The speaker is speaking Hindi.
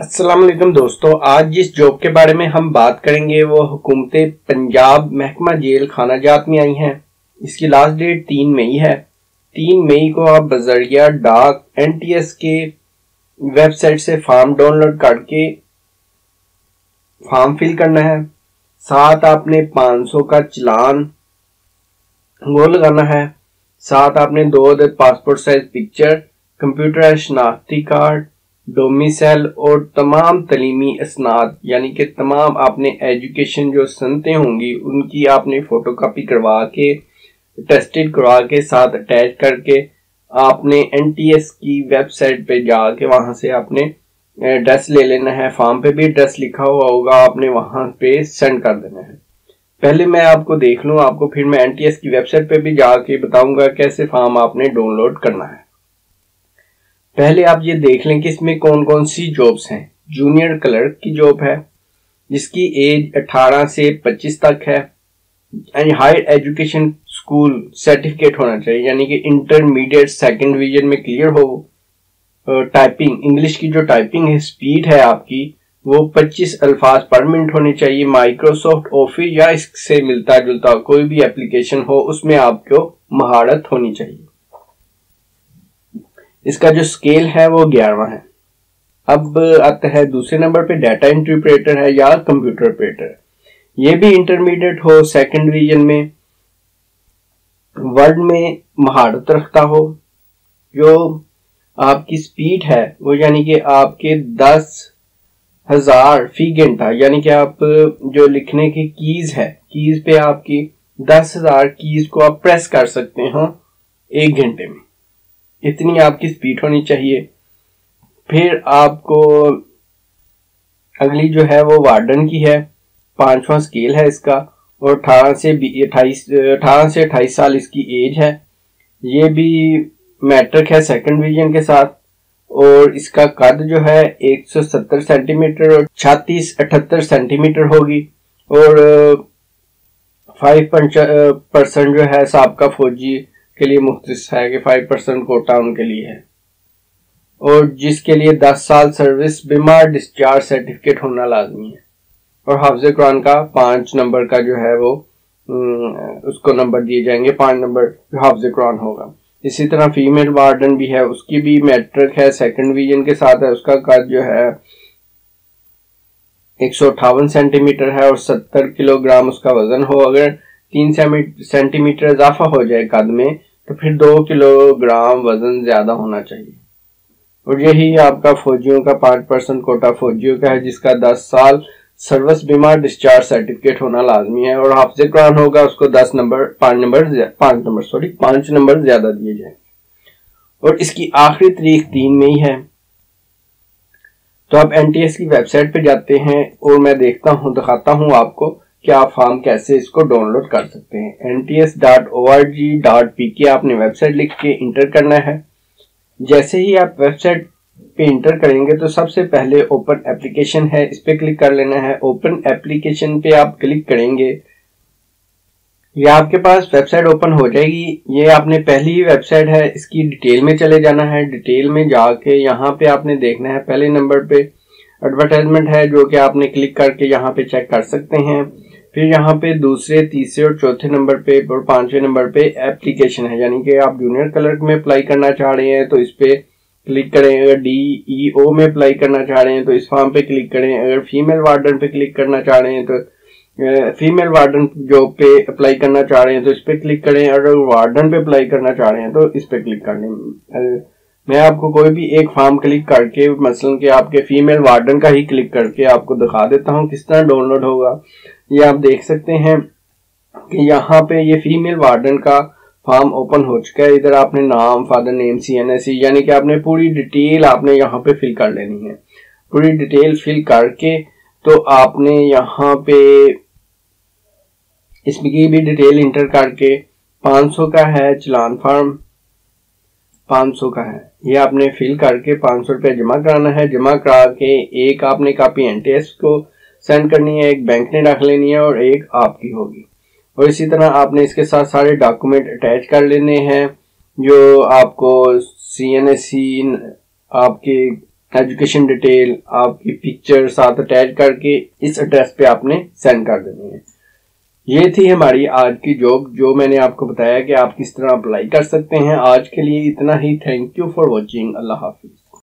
अस्सलाम वालेकुम दोस्तों, आज जिस जॉब के बारे में हम बात करेंगे वो हुकूमते पंजाब महकमा जेल खाना जात में आई हैं। इसकी लास्ट डेट 3 मई है। 3 मई को आप बजरिया डाक NTS के वेबसाइट से फॉर्म डाउनलोड करके फॉर्म फिल करना है। साथ आपने 500 का चलान वो लगाना है। साथ आपने 2 अदद पासपोर्ट साइज पिक्चर, कंप्यूटर शनाख्ती कार्ड, डोमिसाइल और तमाम तलीमी असनाद यानी कि तमाम आपने एजुकेशन जो सनतें होंगी उनकी आपने फ़ोटोकॉपी करवा के टेस्टेड करवा के साथ अटैच करके आपने NTS की वेबसाइट पे जाके वहाँ से आपने एड्रेस ले लेना है। फॉर्म पे भी एड्रेस लिखा हुआ होगा, आपने वहाँ पे सेंड कर देना है। पहले मैं आपको देख लूँ, आपको फिर मैं NTS की वेबसाइट पे भी जाके बताऊँगा कैसे फॉर्म आपने डाउनलोड करना है। पहले आप ये देख लें कि इसमें कौन कौन सी जॉब्स हैं। जूनियर क्लर्क की जॉब है जिसकी एज 18 से 25 तक है and higher education school certificate होना चाहिए यानी कि इंटरमीडिएट सेकंड डिवीजन में क्लियर हो। टाइपिंग इंग्लिश की जो टाइपिंग है स्पीड है आपकी वो 25 अल्फाज पर मिनट होनी चाहिए। माइक्रोसॉफ्ट ऑफिस या इससे मिलता जुलता कोई भी एप्लीकेशन हो उसमें आपको महारत होनी चाहिए। इसका जो स्केल है वो 11वां है। अब आता है दूसरे नंबर पे डाटा एंट्री ऑपरेटर है या कंप्यूटर ऑपरेटर। ये भी इंटरमीडिएट हो, सेकंड डिवीजन में, वर्ड में महारत रखता हो। जो आपकी स्पीड है वो यानी कि आपके 10,000 फी घंटा यानी कि आप जो लिखने की कीज है कीज पे आपकी 10,000 कीज को आप प्रेस कर सकते हो 1 घंटे में, इतनी आपकी स्पीड होनी चाहिए। फिर आपको अगली जो है वो वार्डन की है, 5वां स्केल है इसका और 18 से 28 साल इसकी एज है। ये भी मैट्रिक है सेकंड डिवीजन के साथ और इसका कद जो है 170 सेंटीमीटर और 36-78 सेंटीमीटर होगी और 5% जो है साबका फौजी के लिए मुख्तस है कि 5% कोटा उनके लिए है और जिसके लिए 10 साल सर्विस बीमार डिस्चार्ज सर्टिफिकेट होना लाजमी है और हाफिज़ कुरान का 5 नंबर का जो है वो उसको नंबर दिए जाएंगे। 5 नंबर हाफिज़ कुरान होगा। इसी तरह फीमेल वार्डन भी है, उसकी भी मैट्रिक है सेकंड डिवीजन के साथ है। उसका कद जो है 158 सेंटीमीटर है और 70 किलोग्राम उसका वजन हो। अगर 3 सेंटीमीटर इजाफा हो जाए कद में तो फिर 2 किलोग्राम वजन ज़्यादा होना चाहिए। और यही आपका फौजियों का 5% कोटा फौजियों का है जिसका 10 साल सर्विस बीमा डिस्चार्ज सर्टिफिकेट होना लाजमी है और हाफिज़ कुरान होगा। उसको 5 नंबर ज़्यादा दिए जाएंगे और इसकी आखिरी तारीख 3 मई है। तो आप NTS की वेबसाइट पर जाते हैं और मैं दिखाता हूँ आपको कि आप फॉर्म कैसे इसको डाउनलोड कर सकते हैं। nts.org.pk आपने वेबसाइट लिख के इंटर करना है। जैसे ही आप वेबसाइट पे इंटर करेंगे तो सबसे पहले ओपन एप्लीकेशन है, इस पर क्लिक कर लेना है। ओपन एप्लीकेशन पे आप क्लिक करेंगे ये आपके पास वेबसाइट ओपन हो जाएगी। ये आपने पहली ही वेबसाइट है, इसकी डिटेल में चले जाना है। डिटेल में जाके यहाँ पे आपने देखना है पहले नंबर पे एडवर्टाइजमेंट है जो कि आपने क्लिक करके यहाँ पे चेक कर सकते हैं। फिर यहाँ पे दूसरे, तीसरे और चौथे नंबर पे और 5वें नंबर पे एप्लीकेशन है यानी कि आप जूनियर क्लर्क में अप्लाई करना चाह रहे हैं तो इस पे क्लिक करें। अगर DEO में अप्लाई करना चाह रहे हैं तो इस फॉर्म पे क्लिक करें। अगर फीमेल वार्डन पे क्लिक करना चाह रहे हैं तो फीमेल वार्डन जॉब पे अप्लाई करना चाह रहे हैं तो इस पर क्लिक करें। अगर वार्डन पे अप्लाई करना चाह रहे हैं तो इस पर क्लिक कर लें। मैं आपको कोई भी एक फॉर्म क्लिक करके मसलन कि आपके फीमेल वार्डन का ही क्लिक करके आपको दिखा देता हूँ किस तरह डाउनलोड होगा। ये आप देख सकते हैं कि यहाँ पे ये फीमेल वार्डन का फॉर्म ओपन हो चुका है। इधर आपने नाम, फादर नेम, CNIC यानी कि आपने पूरी डिटेल आपने यहाँ पे फिल कर लेनी है। पूरी डिटेल फिल करके तो आपने यहाँ पे इसमें की भी डिटेल इंटर करके 500 का है चलान फॉर्म, 500 का है। ये आपने फिल करके 500 रुपये जमा कराना है। जमा करा के एक आपने कापी NTS को सेंड करनी है, एक बैंक ने रख लेनी है और एक आपकी होगी। और इसी तरह आपने इसके साथ सारे डॉक्यूमेंट अटैच कर लेने हैं जो आपको CNIC आपके एजुकेशन डिटेल, आपकी पिक्चर साथ अटैच करके इस एड्रेस पे आपने सेंड कर देनी है। ये थी हमारी आज की जॉब जो मैंने आपको बताया कि आप किस तरह अप्लाई कर सकते हैं। आज के लिए इतना ही। Thank you for watching. अल्लाह हाफिज।